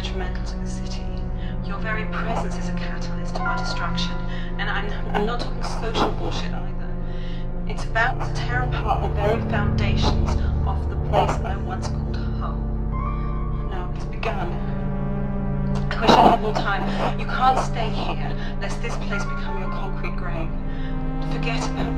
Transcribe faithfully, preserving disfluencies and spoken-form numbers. detrimental to the city. Your very presence is a catalyst to our destruction, and I'm, I'm not talking social bullshit either. It's about to tear apart the very foundations of the place I once called home. Now it's begun. I wish I had more time. You can't stay here, lest this place become your concrete grave. Forget about